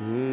Namaste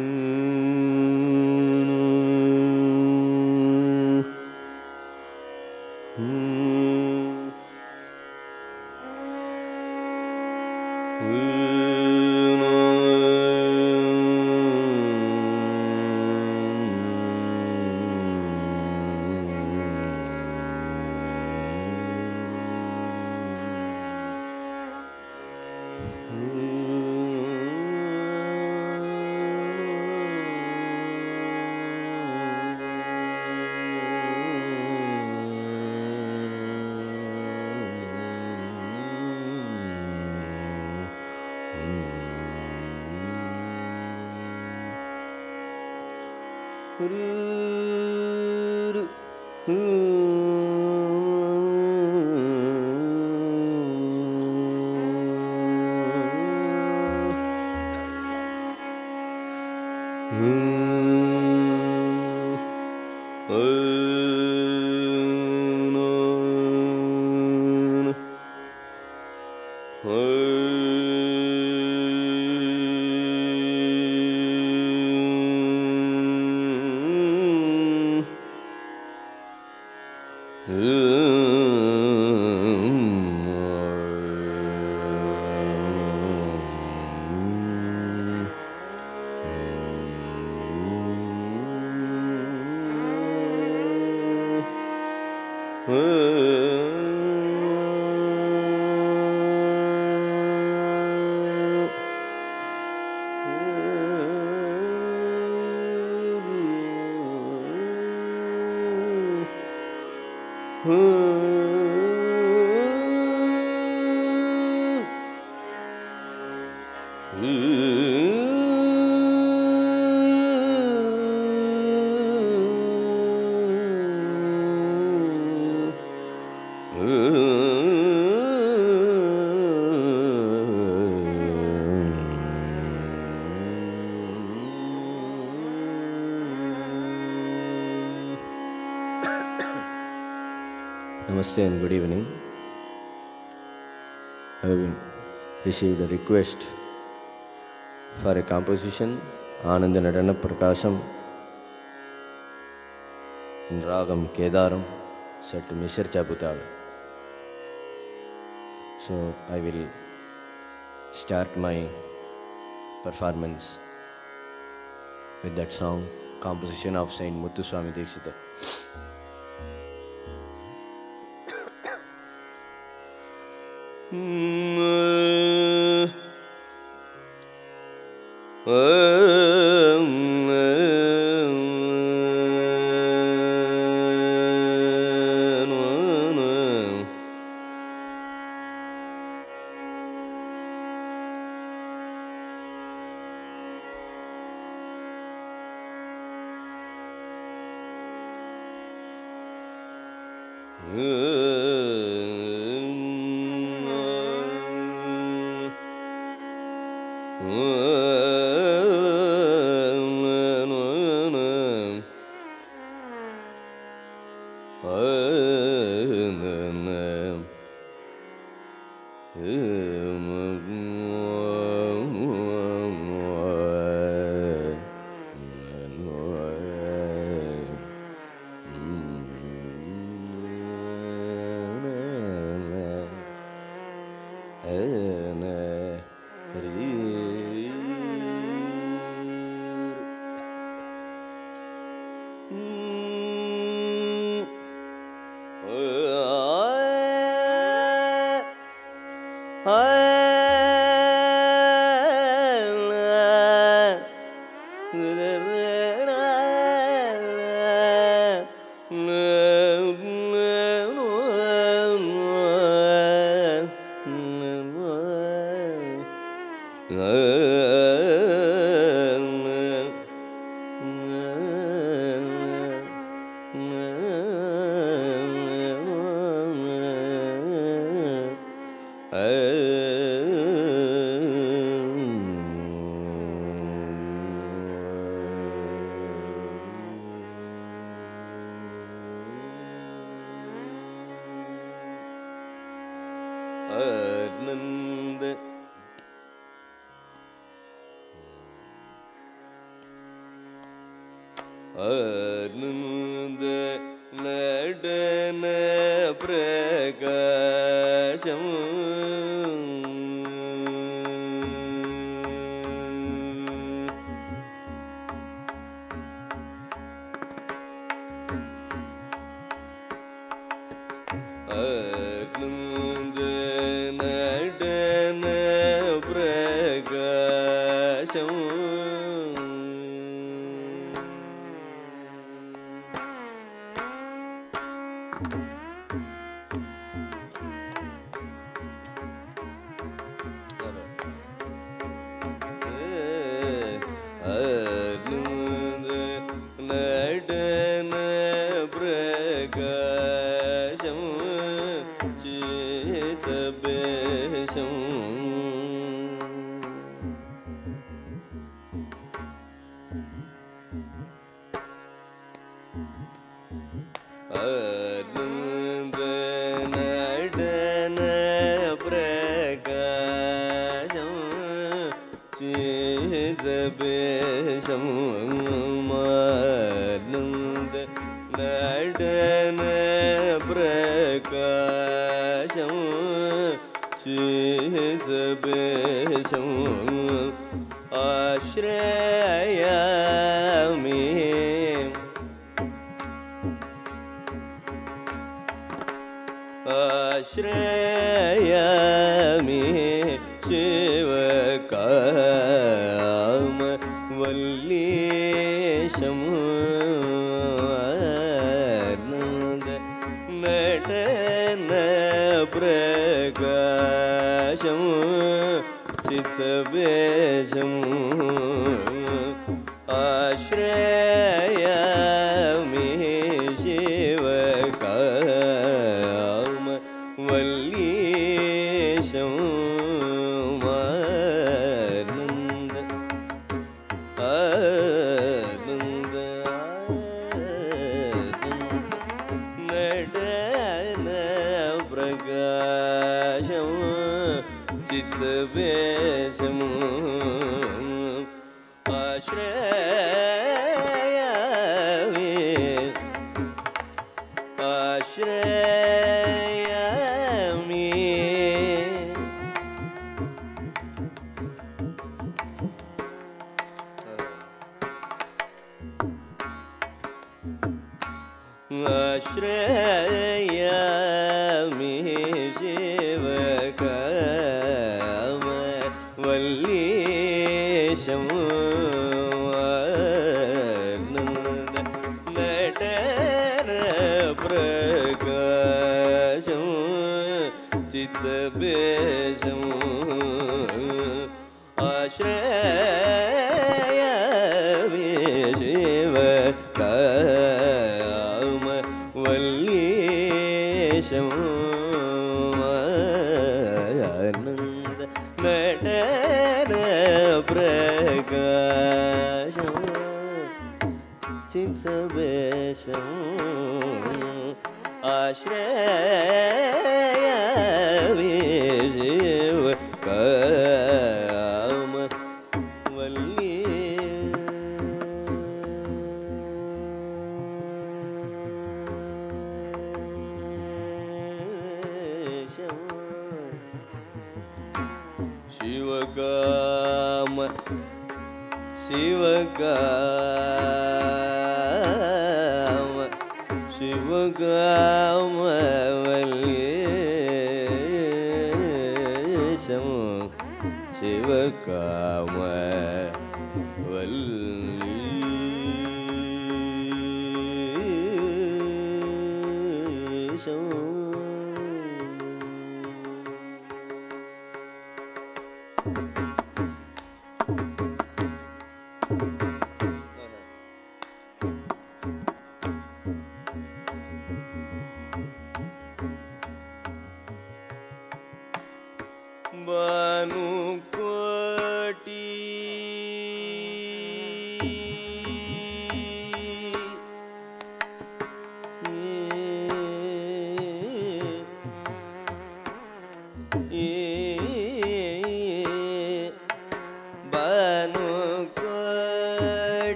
and good evening. I have received a request for a composition, Anandanadana Prakasham in Ragam Kedaram, set to Misra Chapu Tala. So I will start my performance with that song, composition of Saint Muthuswami Deekshita. Anandanadana Prakasham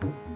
She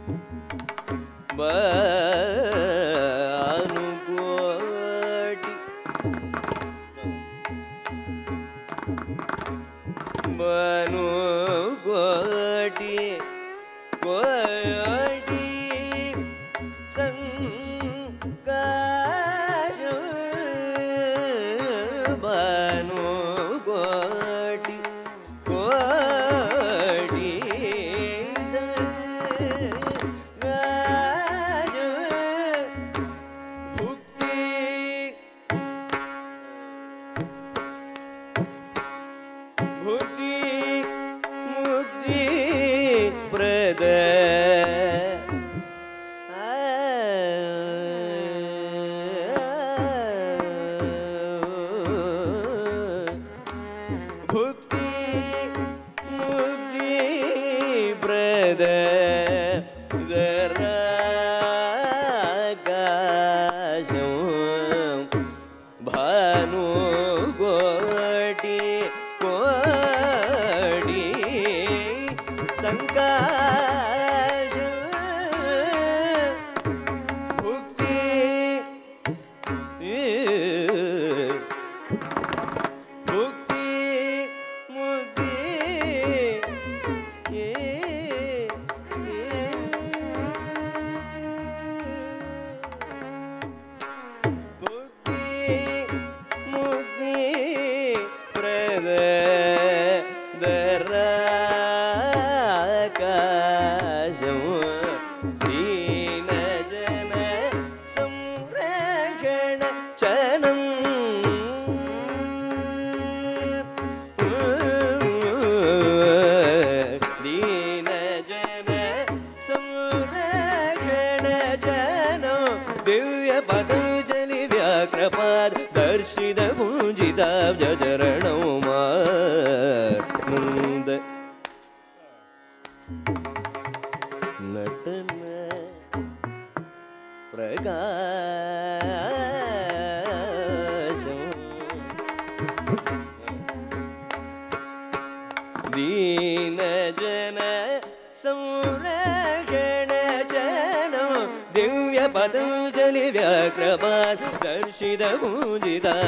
don't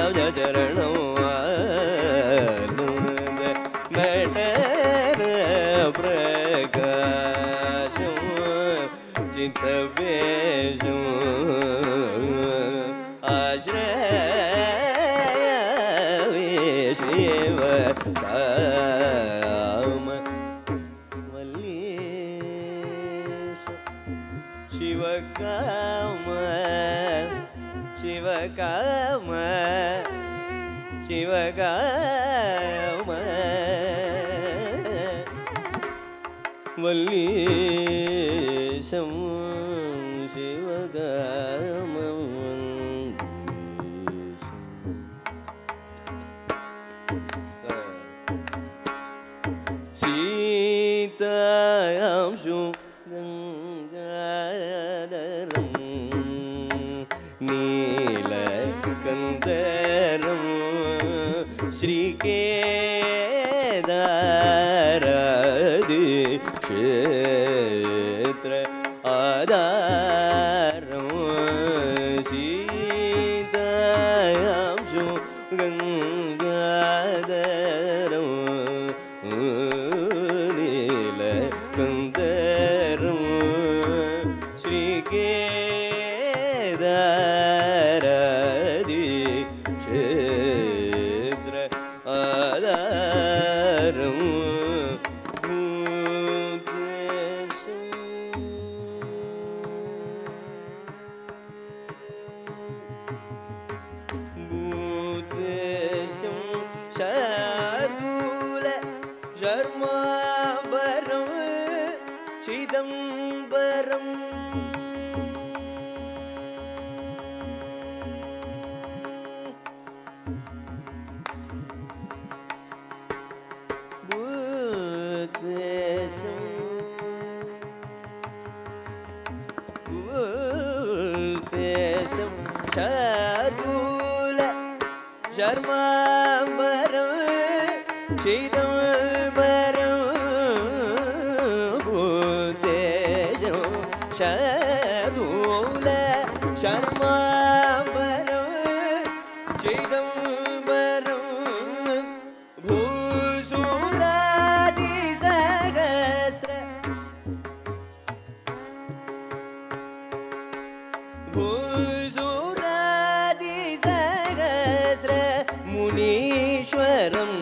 but சூல சர்மாபரம் Chidambaram பூசூராதி சகஸ்ர பூசூராதி சகஸ்ர Munneswaram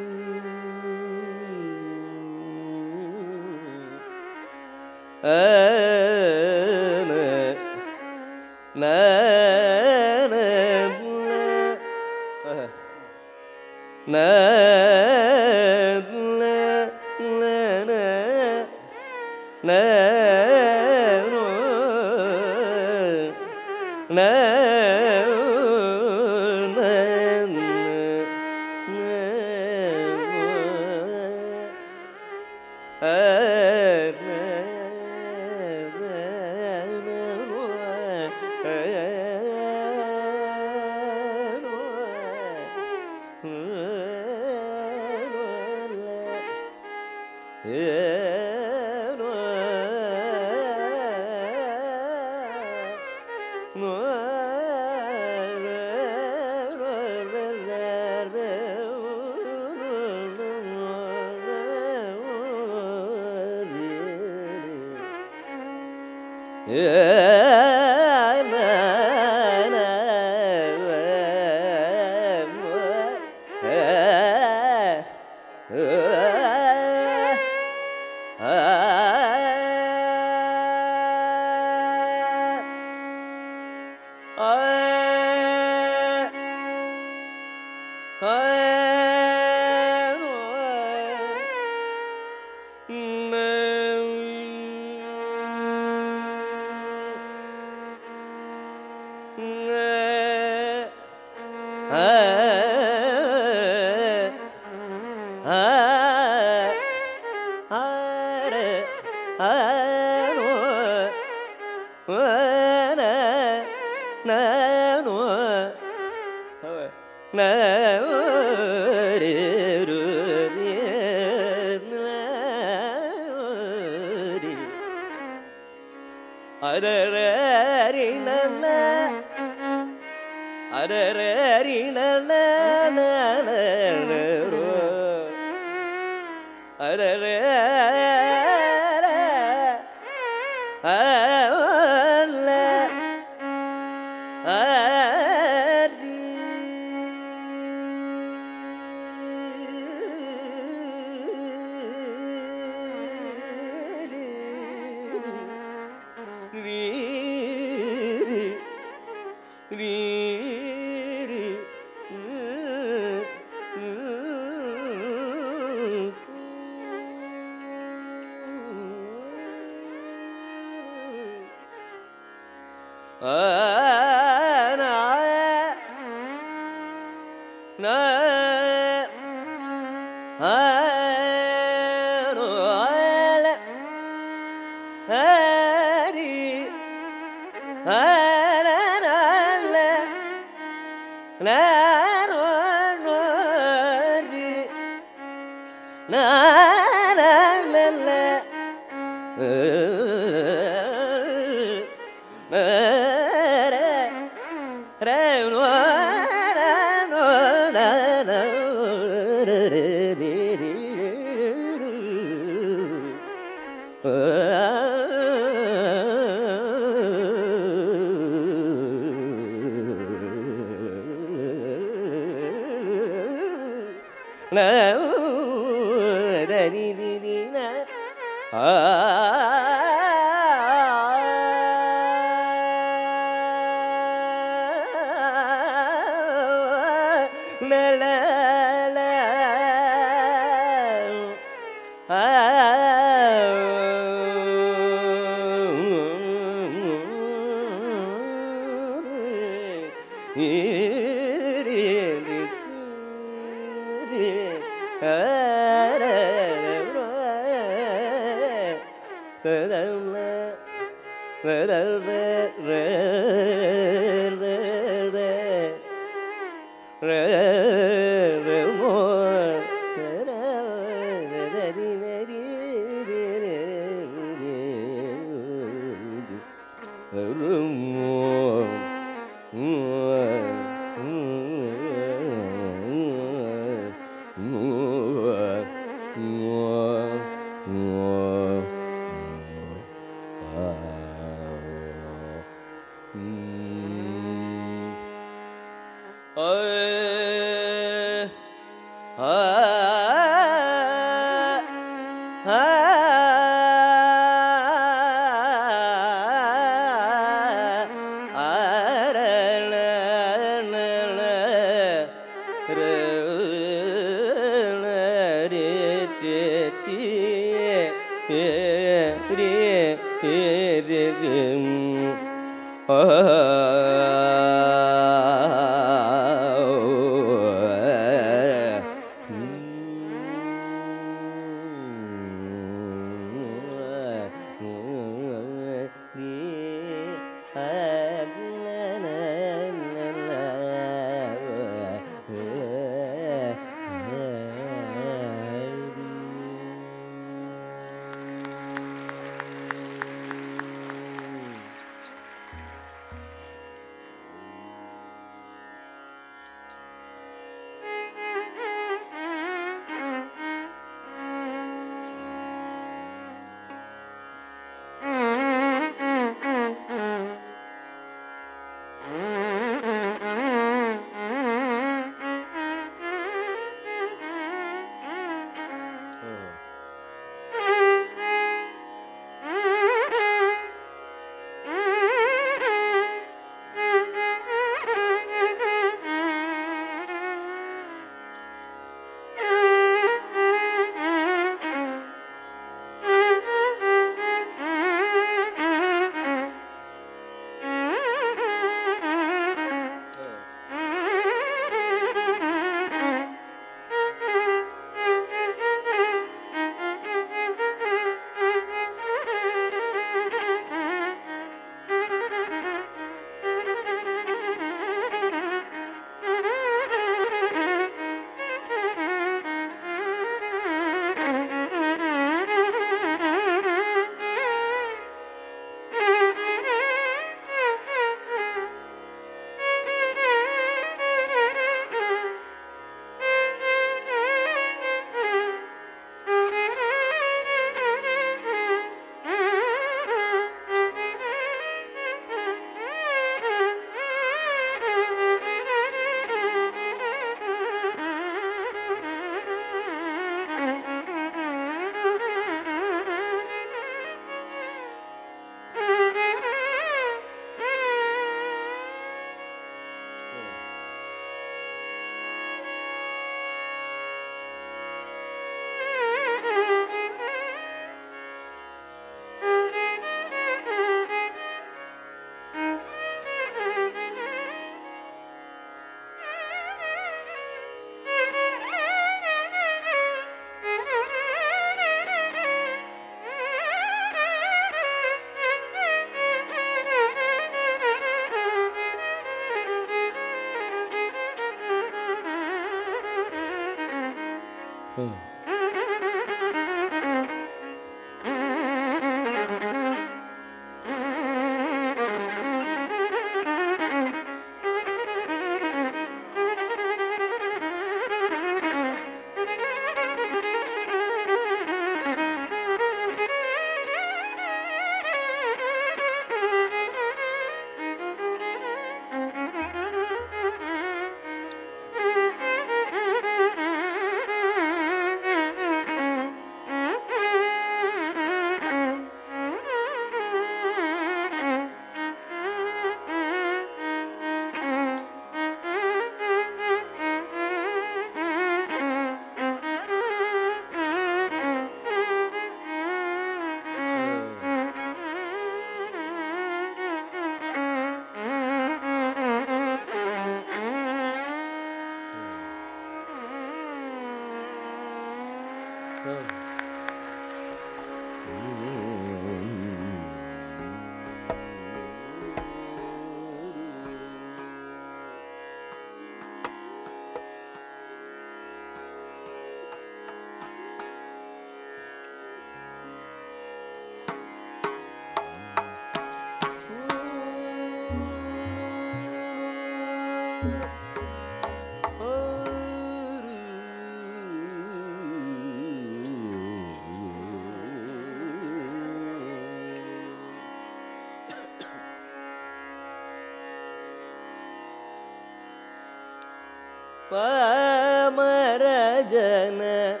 Pamarajana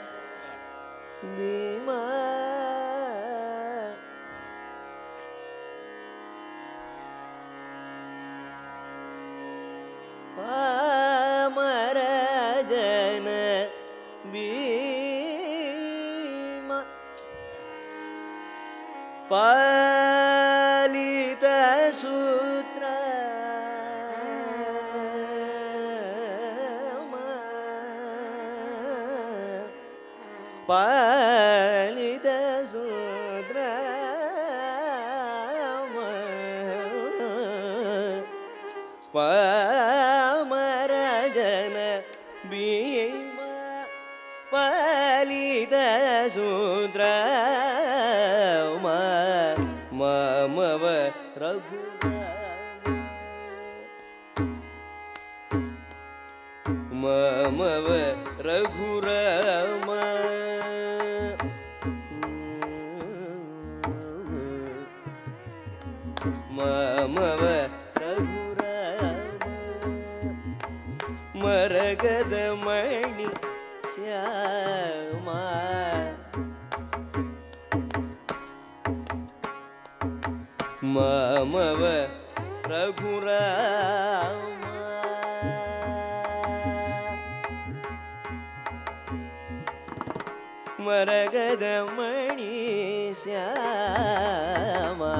Bhima Pamarajana Bhima Palita Sutra Palita Sudrama Pamarajana Bhima Palita Sudrama Mamava Raghurama Mamava Raghurama Mamava Raghurama Maragadamani Shyama Mamava Raghurama Maragadamani Shyama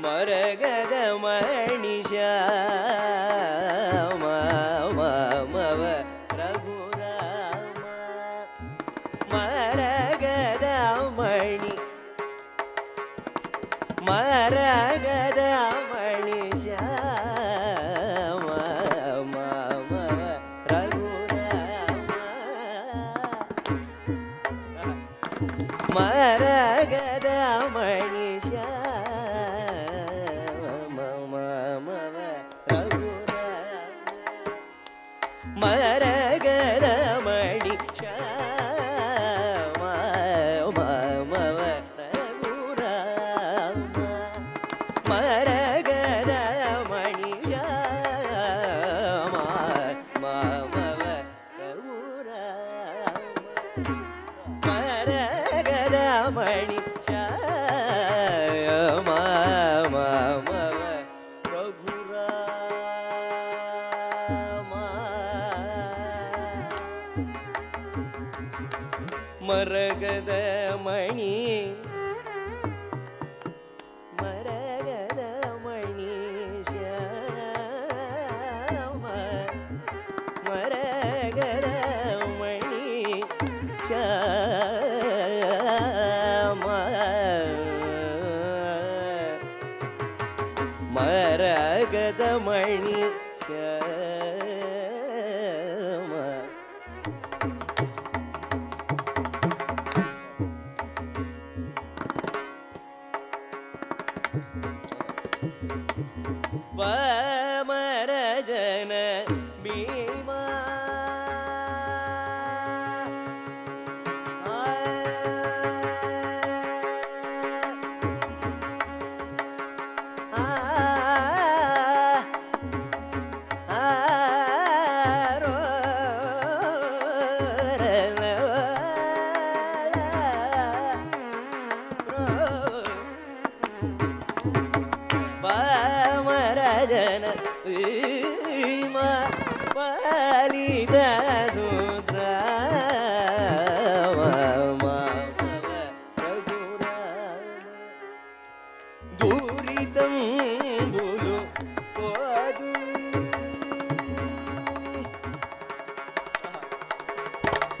Maragadamani Shyama Raghurama Maragadamani Shyama Raghurama Maragadamani Maragadamani Shyama Raghurama Maragadamani Shyama Raghurama Maragadamani Shyama Maragadamani Shyama Maragadamani Shyama Maragadamani Pamarajana Bhima Maragathamani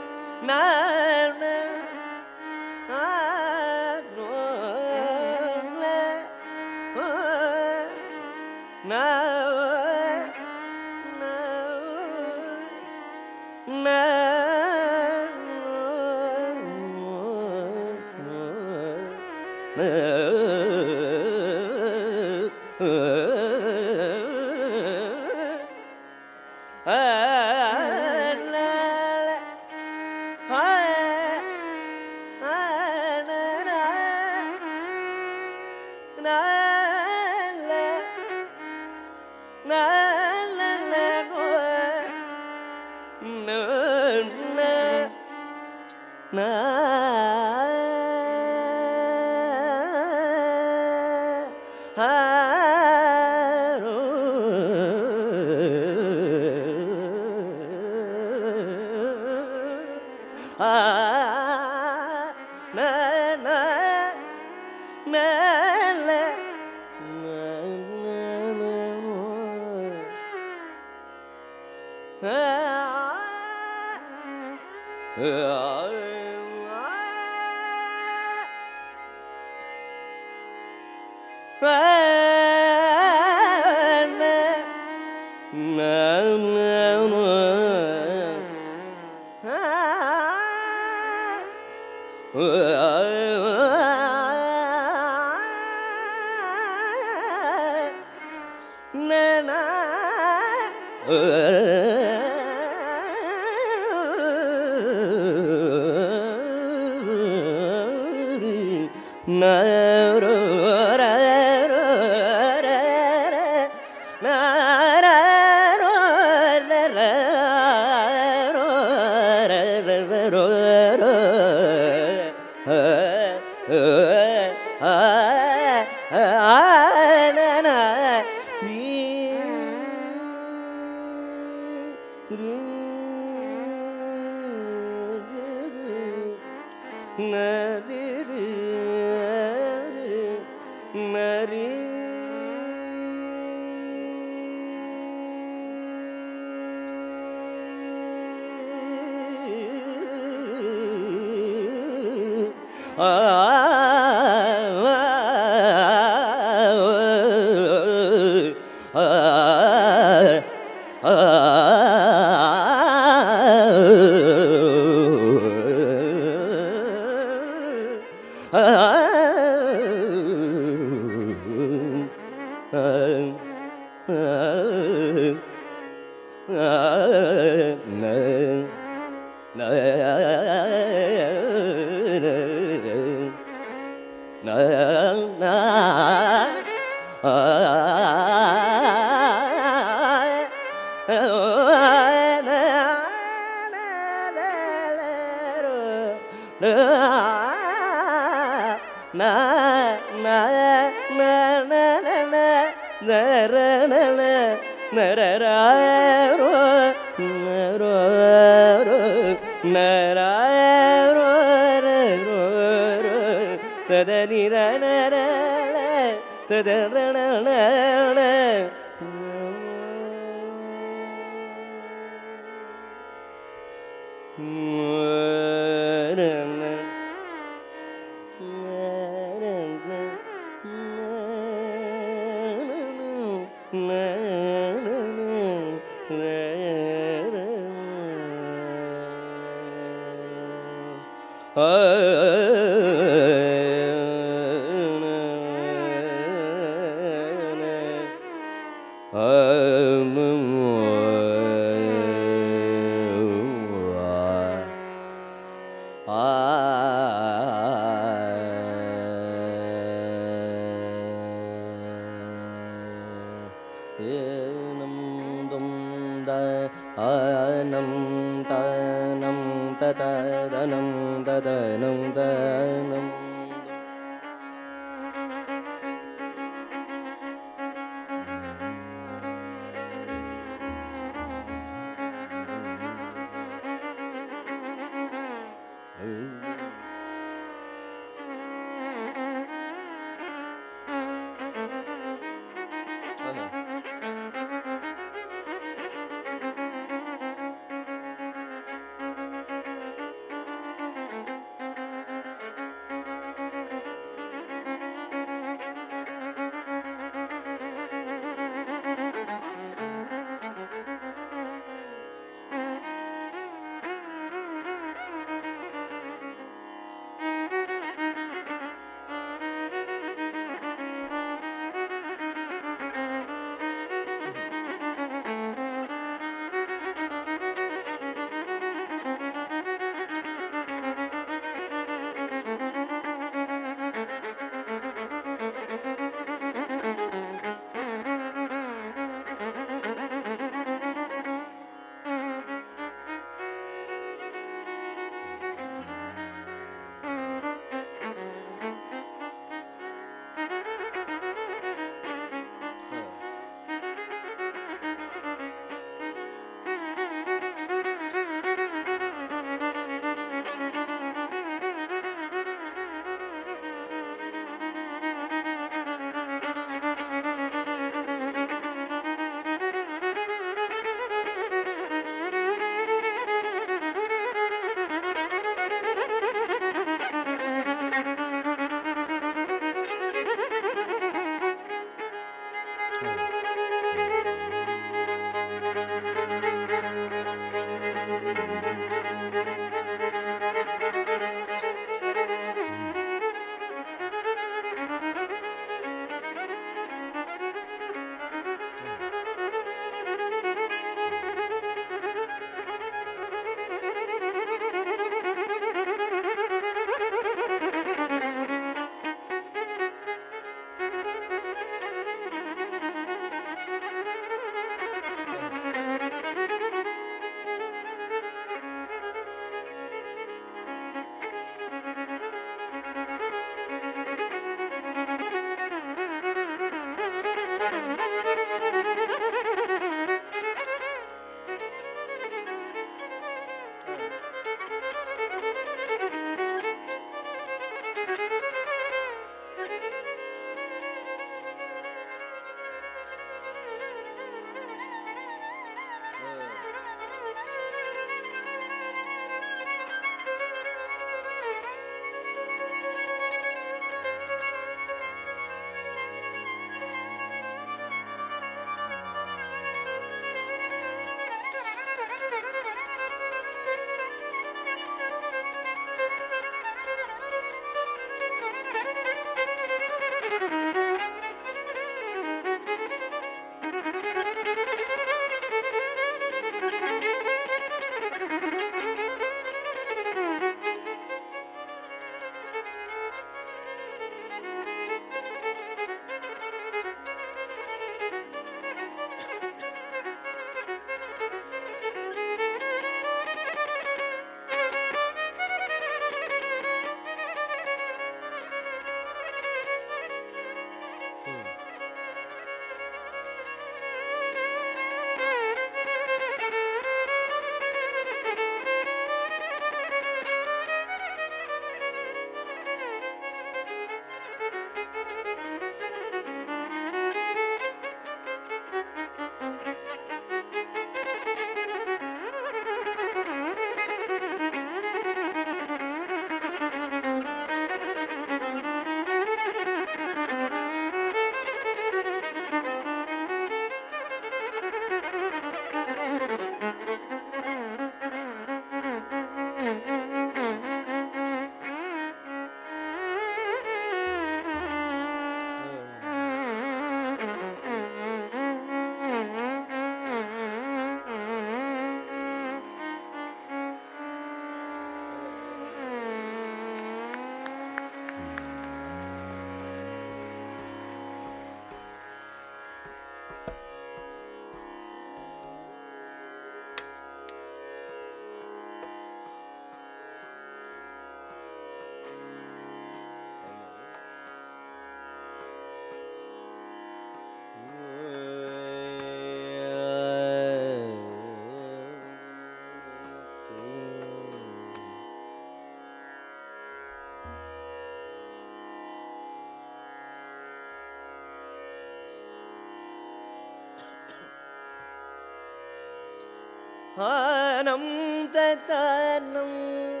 Anandanadana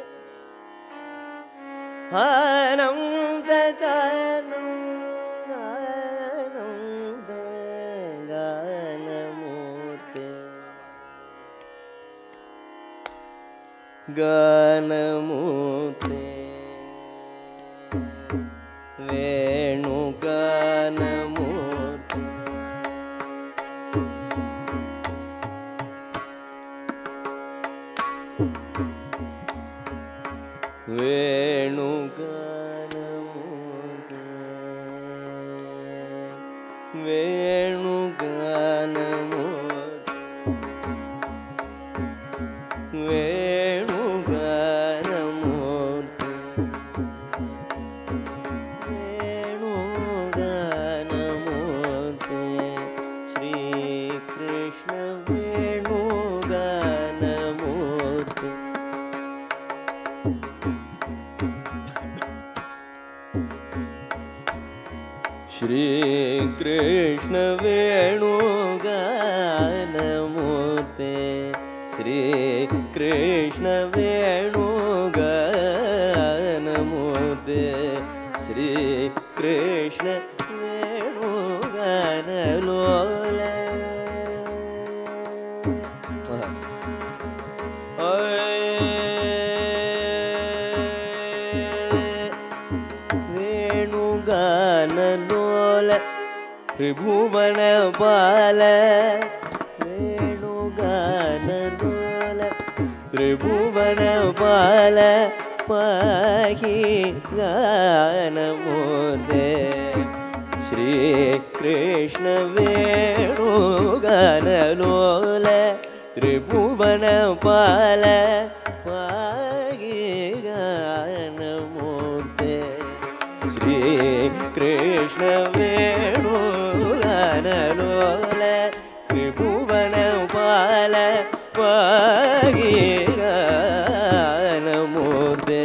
Ganamurti Venu Ganamurti Venu Ganamurti Venu Ganamurti Shri Krishna Venu Ganamurti Shri Krishna Venu Ganamurti Shri Krishna Venu Ganamurti Tribhuvan Bala Venu Ganamurti Tribhuvan Bala Pahi Ganamurti Shri Krishna Venu Ganamurti Tribhuvan Bala Pahi Ganamurti Shri Krishna Venu Ganamurti Tribhuvan Bala Pahi Ganamurti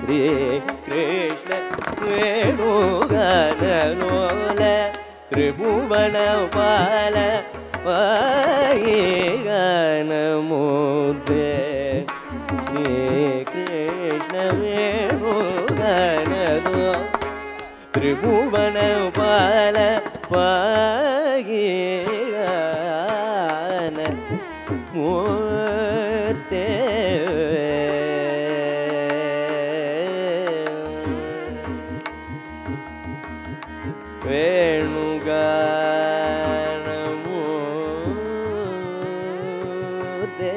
Shri Krishna Venu Ganamurti Tribhuvan Bala Pahi Ganamurti Shri Krishna Venu Ganamurti Tribhuvan Bala Vagirana Murte Venugana Murte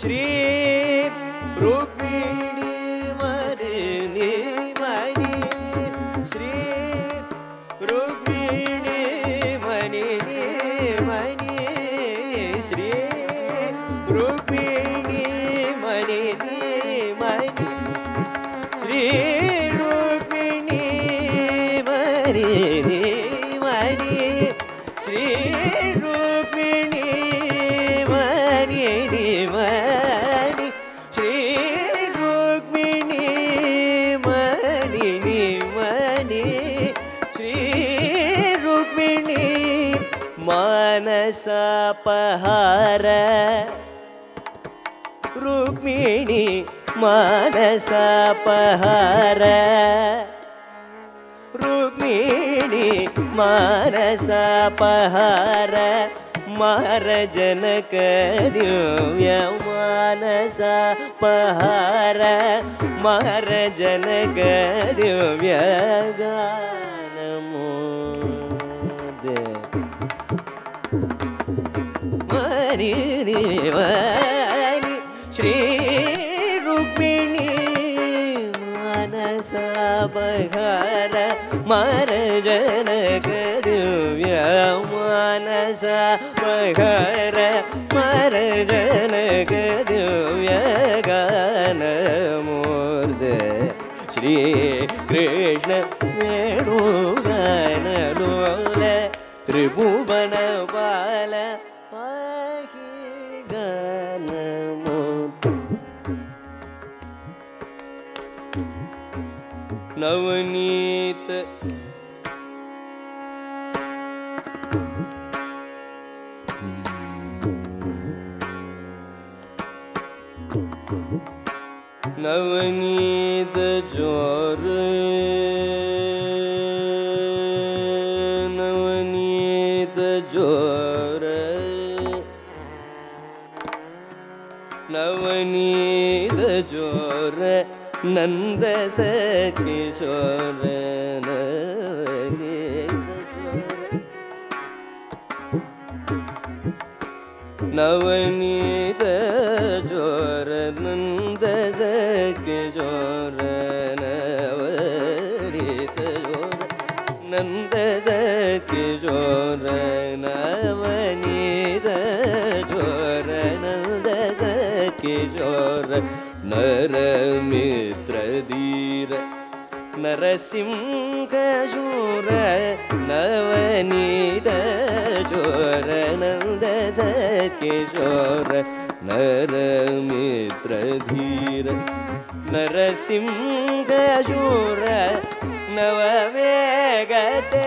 Shri Rukmini Mani Shri ಮಾನಸಪಹಾರ Rukmini ಮಾನಸಪಹಾರ Rukmini ಮಾನಸಪಹಾರ ಮಾರ ಜನಕ ದಿವ್ಯ ಮಾನಸಪಹಾರ ಮಾರ ಜನಕ ದಿವ್ಯ ಶ್ರೀ ರುಕ್ಮಿಣಿ ಮಾನಸ ಬಹಾರ ಮಾರ ಜನಕ ದಿವ್ಯ ಮಾನಸ ಬಹಾರ ಮಾರ ಜನಕ ದಿವ್ಯ ಗಾನ ಮೂರ್ಧ ಶ್ರೀ ಕೃಷ್ಣ ವೇಣು ಗಾನ ಲೋಲ ತ್ರಿಭುವನ ಬಾಲ ನವನೀತ ನವನೀತ ಜೋರ ನವನೀತ ಜೋರ ನವನೀತ ಜೋರ ನಂದ ಸಕಿಶೋರ ನವನೀತ ಜೋರ ನಂದ ಸಕಿಶೋರ ನವನೀತ ಜೋರ ನಂದ ಸಕಿಶೋರ ನವನೀತ ಜೋರ ನಂದ ಸಕಿಶೋರ ನರಮಿತ್ರಧೀರ ನರಸಿಂಹಶೂರ ನವನೀತ ಚೋರ ನಂದ ಸಕಿಶೋರ ನರಮಿತ್ರಧೀರ ನರಸಿಂಹಶೂರ ನವವೇಗತೆ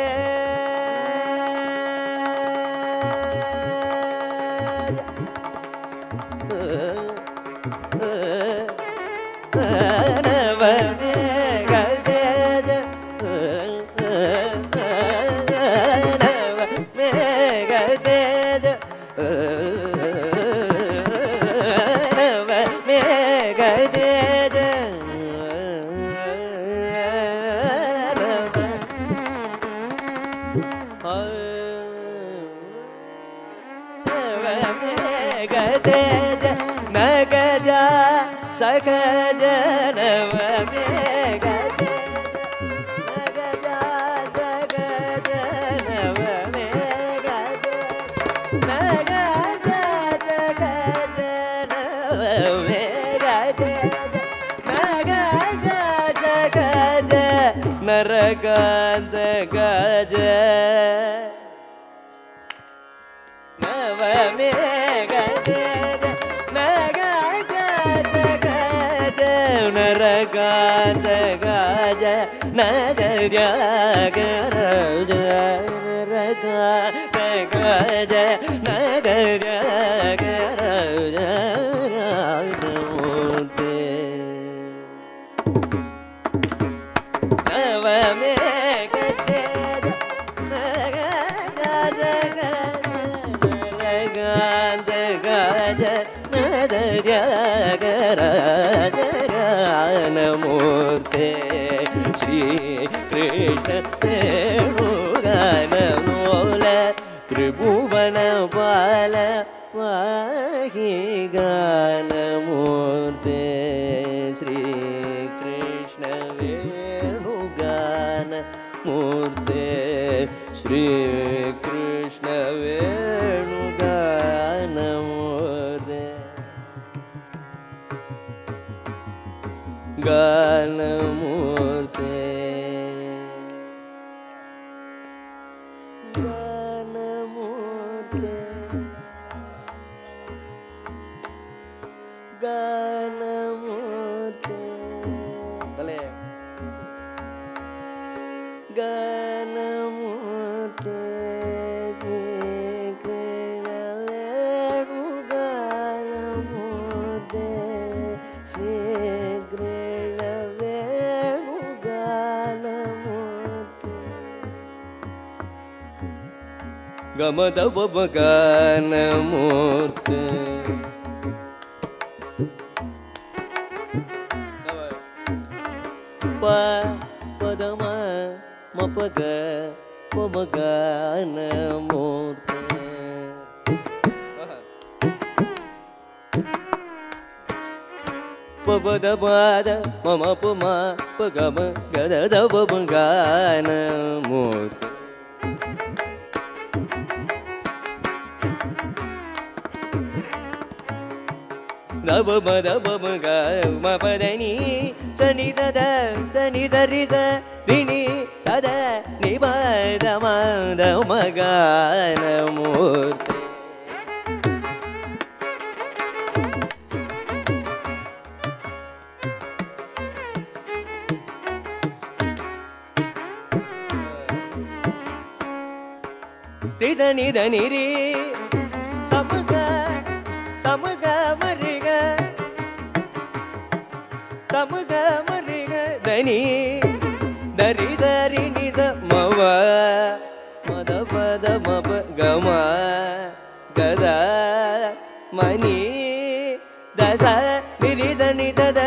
ನರಗಂಧ ಗಜ ನವ ಮೇ ಗಜ ನಗ ಗಜ ನರಗಂಧ ಗಜ ನಗರ ಗರಜ ನರಗಂಧ ಗಜ ನಗರ ಗರಜ ಮೂರ್ತೆ ಶ್ರೀ ಕೃಷ್ಣ ವೇಣುಗಾನ ಮೂಲ ತ್ರಿಭುವನ ಬಾಲ ವಾಹಿ ಗಾನ ಮೂರ್ತೆ ಶ್ರೀ ಕೃಷ್ಣ ವೇಣುಗಾನ ಮೂರ್ತೆ ಶ್ರೀ ಕೃಷ್ಣ ವೇಣುಗಾನ ಮೂರ್ತೆ ಗಾನಮೂರ್ತೆ ಗಾನಮೂರ್ತೆ ಗಾನಮೂರ್ತೆ ಭಲೆ ಗಾನಮೂರ್ತೆ ಗಮದವಗಾನಮೂರ್ತಿ ಪ ಪದಮ ಮಪಗ ಪಮಗಾನಮೂರ್ತಿ ಪಪದ ಪಾದ ಮಮ ಪಮ ಪಗಮ ಗದದವಗಾನಮೂರ್ತಿ Nava madava maga mapadani sani darida dini sada nibada madava maga namurte tidani dani re samaga samaga ಸಮಗ ಮರಿಗ ದನಿ ದರಿ ದರಿ ನಿದ ಮವ ಮದ ಪದ ಮಪ ಗಮ ಗದ ಮನಿ ದಸ ನಿರಿ ಧನಿ ದದ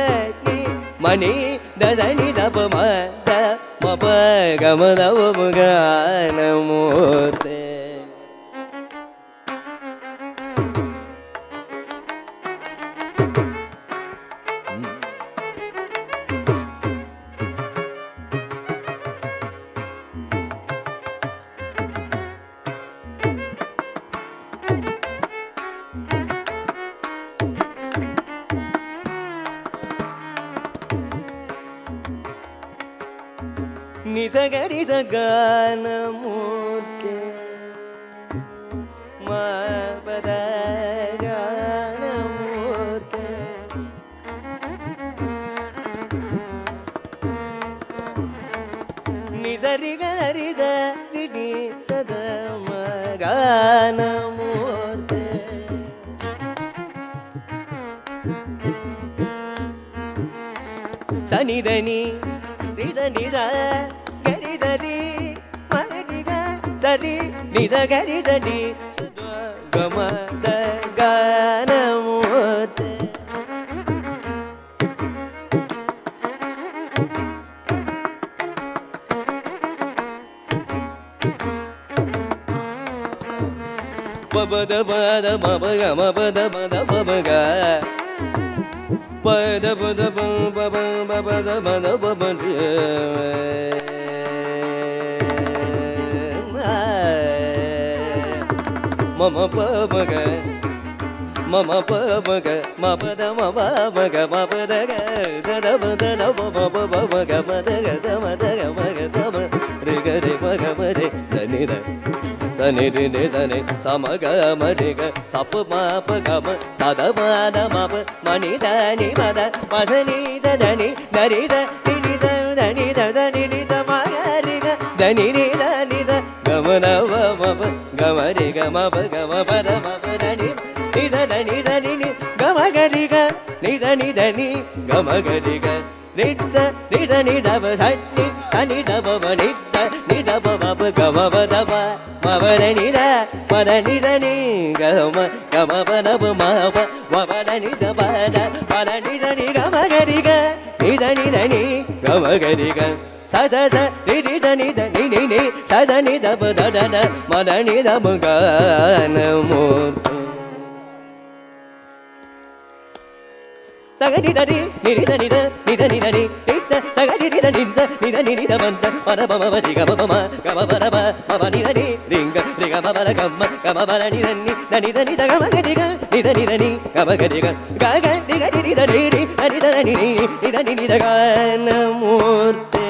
ಮನಿ ದದ ನಿ ದಪ ಮದ ಮಪ ಗಮದ ಮಗ ನಮೋತೆ ನಿಸಗರಿ ಸಗಾನ ಮೂರ್ತಿ ಮಾಪದ ಗಾನ ಮೂರ್ತಿ ನಿಸರಿ ಗರಿ ಸರಿ ಸದ ಮಗಾನ ಮೂರ್ತಿ ಸನಿ ಧನಿ ನಿಜ ನಿಜ ri nidagari dani gama da ganamute babada bada babaga mabada bada babaga pada pada baba babada bada babadi mama pabaga mama pabaga mapada mabaga mapada dada dada babaga madaga madaga magadama rega rega mare danida sanire dane samaga marega sap mapaga sada madama mani dani mada padani dadani darida dinida danida danida magarega danida danida gamanava maba gamare gamaba gamabara mabarani nidani nidani gamagariga nidani dani gamagariga nidda nidani dabasani ani dabavani nidababa gamabadaba mabarani da parani dani gama gamababa maba mabarani dabada parani dani gamagariga nidani dani gamagariga sada sada ni ni sada ni da da da madani da ganamurti sagadi da ni da ni da ni da ni da ni sagadi da ni da banda para baba diga baba gama para baba ni da ni ringa ringa baba gama para ni da ni da gama diga ni da ni da ni gama diga ga ga diga ni da ni da ni da ganamurti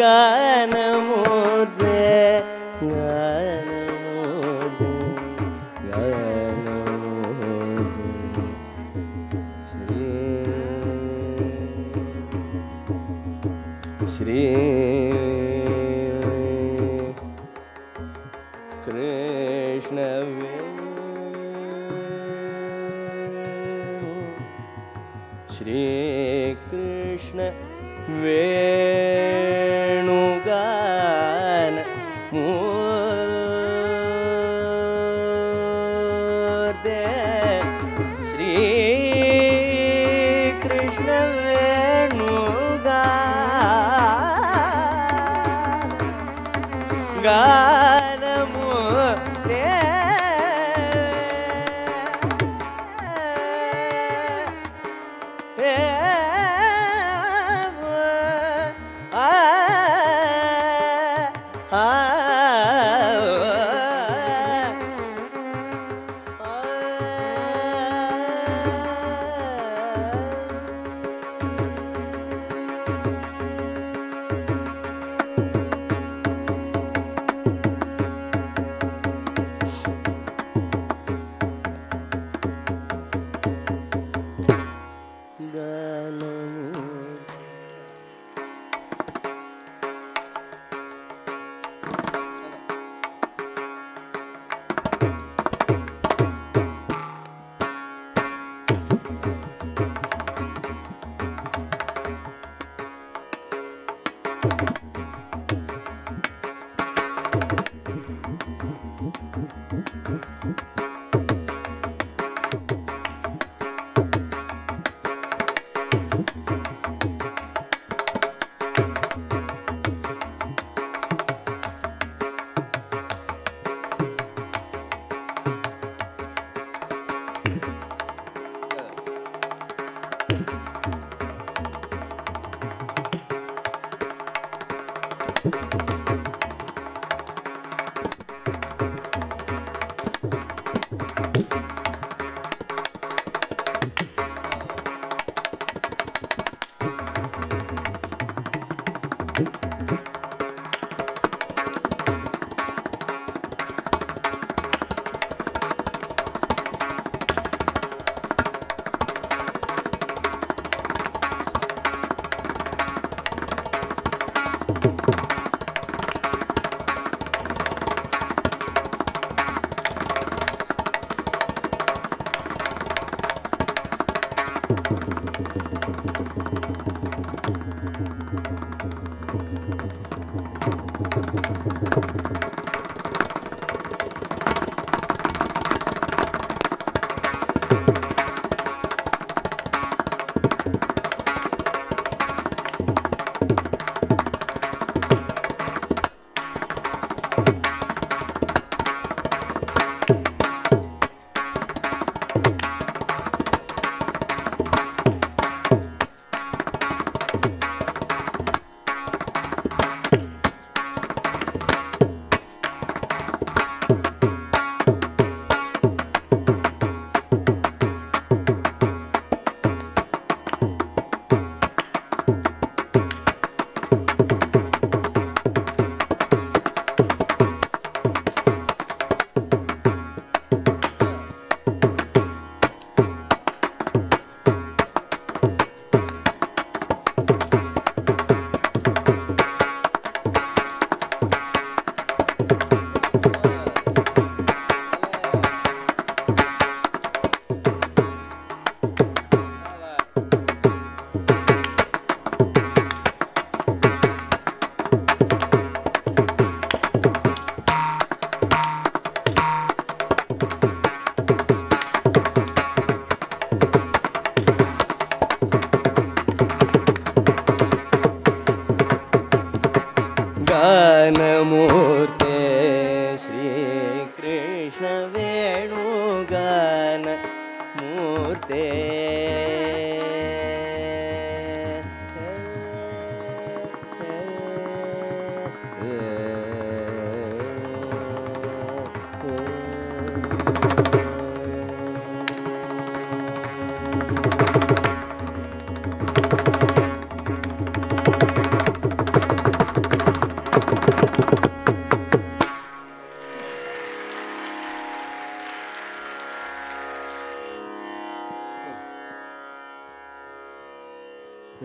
ಗಾನಮೋದೆ ಗಾನಮೋದೆ ಗಾನಮೋದೆ Shri Shri ಕೃಷ್ಣವೇ Shri Krishna ವೇಣುಗಾನ ಮೂ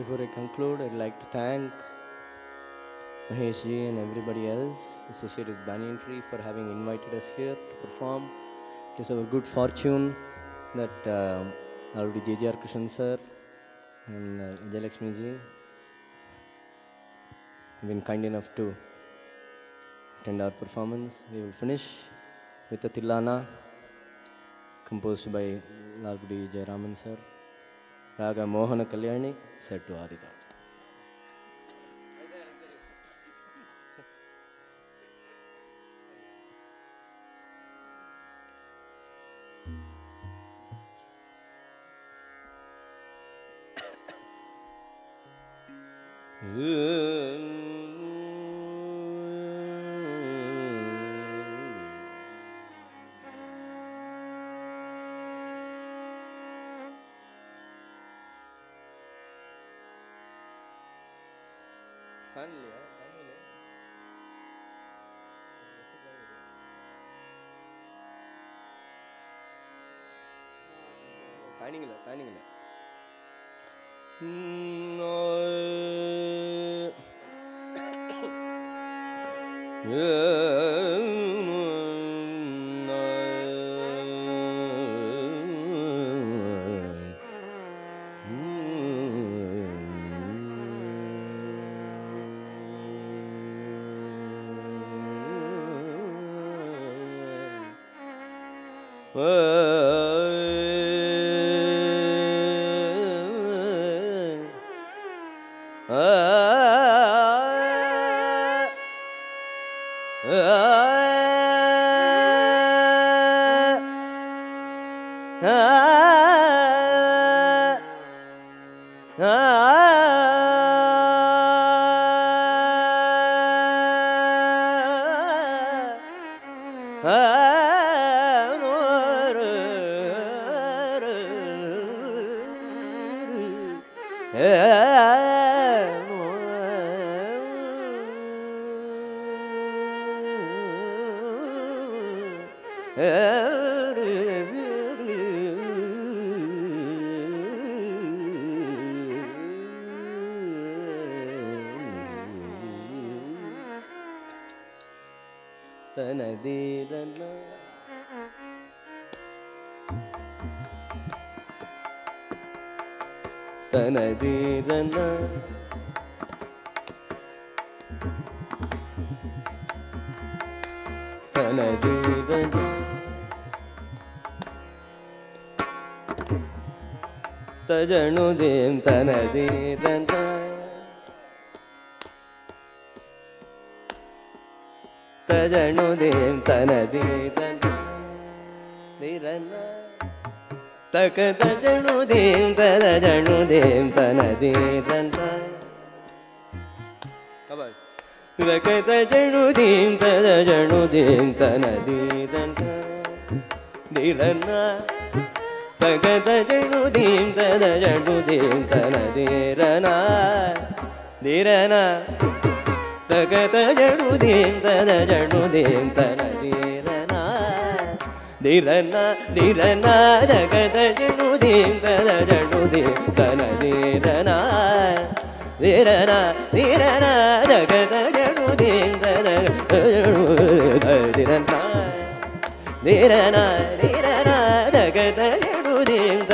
Before I conclude, I'd like to thank Maheshji and everybody else associated with Banyan Tree for having invited us here to perform. It is our good fortune that Lalgudi J.J.R. Krishnan sir and Jalakshmi ji have been kind enough to attend our performance. We will finish with a Tilana composed by Lalgudi Jayaraman sir. Raga Mohana Kalyani said to Arita. Tajanudim tanadidanna Tajanudim tanadidanna Niranna Takatajanudim tadajanudim tanadidanna Kabal Takatajanudim tadajanudim tanadidanna Niranna Tagadajanudim tadajanudim tanadirana dirana Tagadajanudim tadajanudim tanadirana dirana dirana Tagadajanudim tadajanudim tanadirana dirana dirana Tagadajanudim tadajanudim dirana dirana Tagadajanudim tanajanudim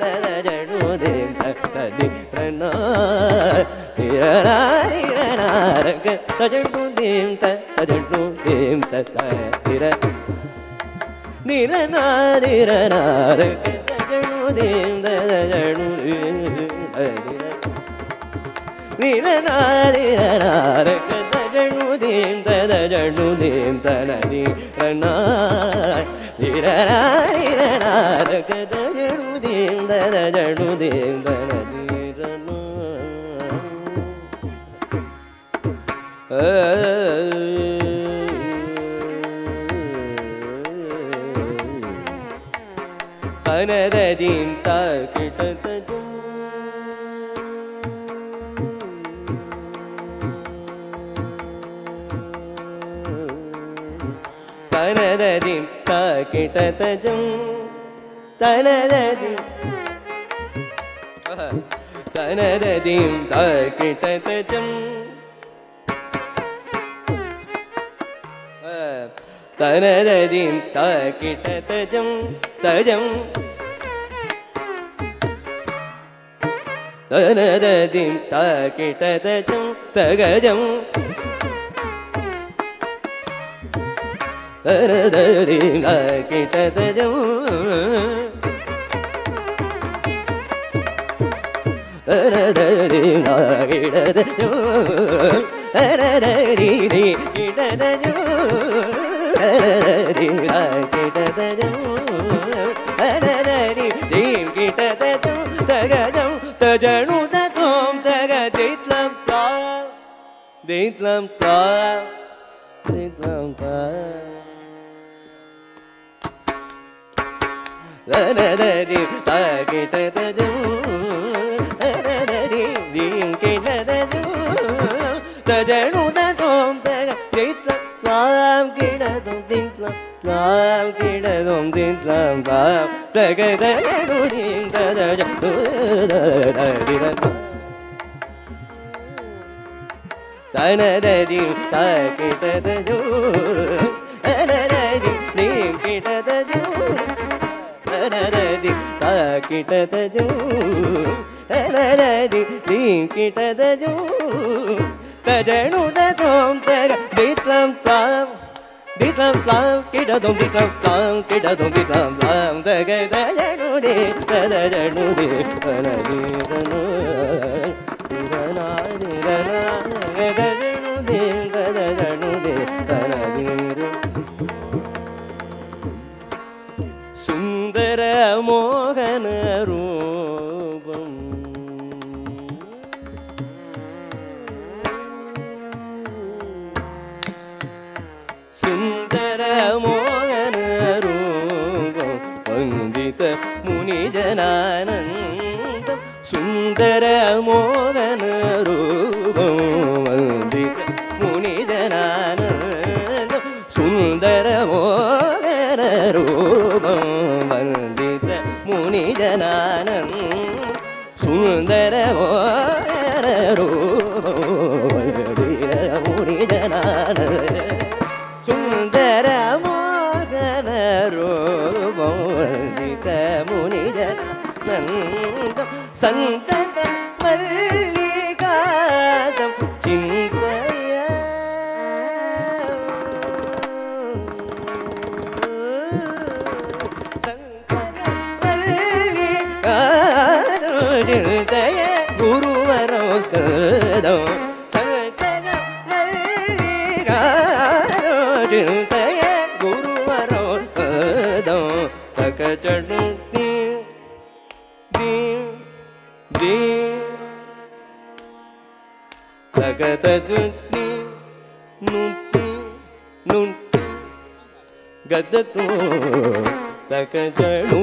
tagajam tadadadim kitadajam tadadadim kitadajam tadadadidi kitadajam tadadadim kitadajam tadadadim kitadajam tagajam tajanu Deitlam ta, deitlam ta. Da da da dim ta ke ta da jum, da da da dim dim ke ta da jum. Ta janu ta tom ta ga deitlam tam ke ta tom deitlam tam ke ta tom deitlam tam. Ta ke ta janu dim ta da jum, da da da dim ta. தனததி தாக்கிட்டதோ தனததி நீ கிட்டதோ தனததி தாக்கிட்டதோ தனததி நீ கிட்டதோ தஜனுததோம் தக தித்லம் தாம் கிடதோம் தித்லம் தாம் கிடதோம் தித்லம் தாம் தக தஜனுதே தஜனுதே தனதீரனோ மோகன ரூபம் சுந்தர மோகன ரூபம் வந்தித முனிஜனானந்தம் சுந்தர மோகன ரூபம் வந்தித முனிஜனானந்தம் சுந்தர மோகன ரூபம் முனிஜனானம் சுந்தர மோகனரோ முனிஜனான சுந்தர மோகனரோ வந்தித முனிஜனானந்தம் சந்தக மல்லிகாதம் சிந்தைய குருவரோஸ்கதம் சந்தன மல்லிகாரோஜிந்தய குருவரோஸ்கதம் தகச்சடு நீ தீ தகதது நீ நுட்டி நுட்டி கதது தகச்சடு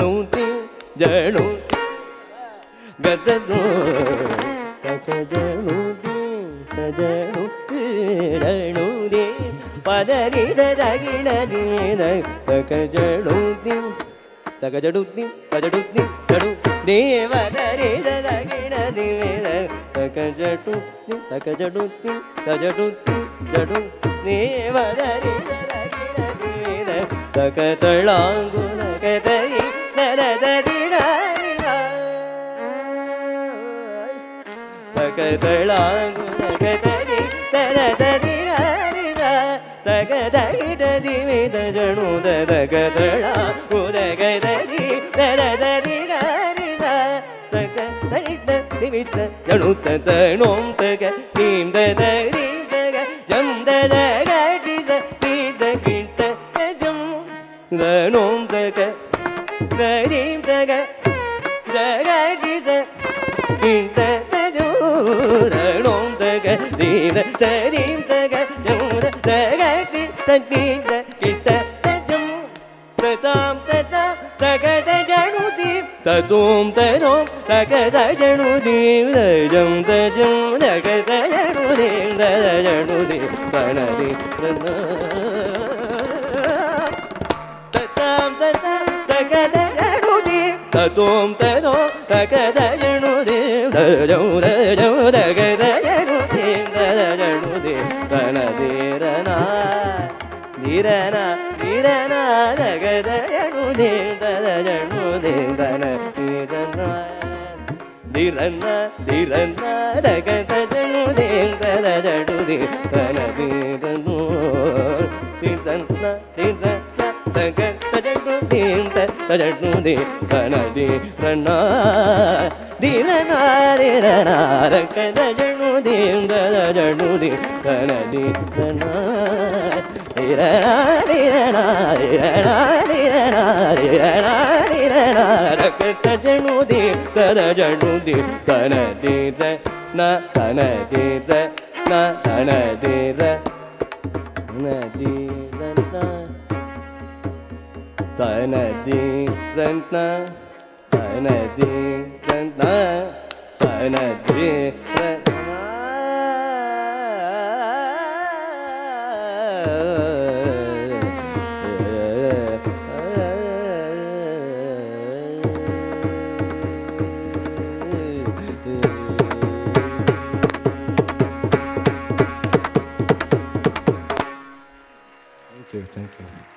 நூட்டி ஜனு கதனோ கஜனுடே பதரித தகிடே தகஜனுதி தகஜடுத்தி கஜடுத்தி ஜடு தேவதரித தகிடதிவேத தகஜடுத்தி தகஜடுத்தி கஜடுத்தி ஜடு தேவதரித தகிடதிவேத தகதளாங்குல கதை தகதளாங்குலகதரி தரதரிரரிர தகதகிடதிவே தஜனுத தகதளாங்குலகதரி தரதரிரரிர தகதகிடதிவித ஜனுத தனோம் தக தீம் ததரீம் தக ஜம் ததகடிச தீத கிட்ட ஜம் தனோம் தக தரீம் தக தகடிச கிட்ட ரோம் தக தீத தரீம் தக ஜோத தகடி தீத கிட்ட தஜம் ததாம் ததாம் தகத ஜனுதீம் ததோம் தனோம் தகத ஜனுதீம் தஜம் தஜம் தகத ஜனுதீம் தத ஜனுதீம் தனதி ததாம் ததாம் தகத ஜனுதீம் ததோம் தனோம் தகத ஜனுதீம் ஜோத ஜோத கதயனுதே கதயனுதே கனதேரனா நிரனா நிரனா கதயனுதே கதயனுதே கனதேரனா திரனா திரனா கதயனுதே கதயனுதே கனதேரனோ திரனா திரனா கதயனுதே கதயனுதே கனதேரனா திரநார கதஜனுதீம் கதஜனுதீம் கனதீரனா கதஜனுதீம் கதஜனுதீம் கனதீரனா கனதீரனா கனதீரனா கனதீரனா you. Thank you.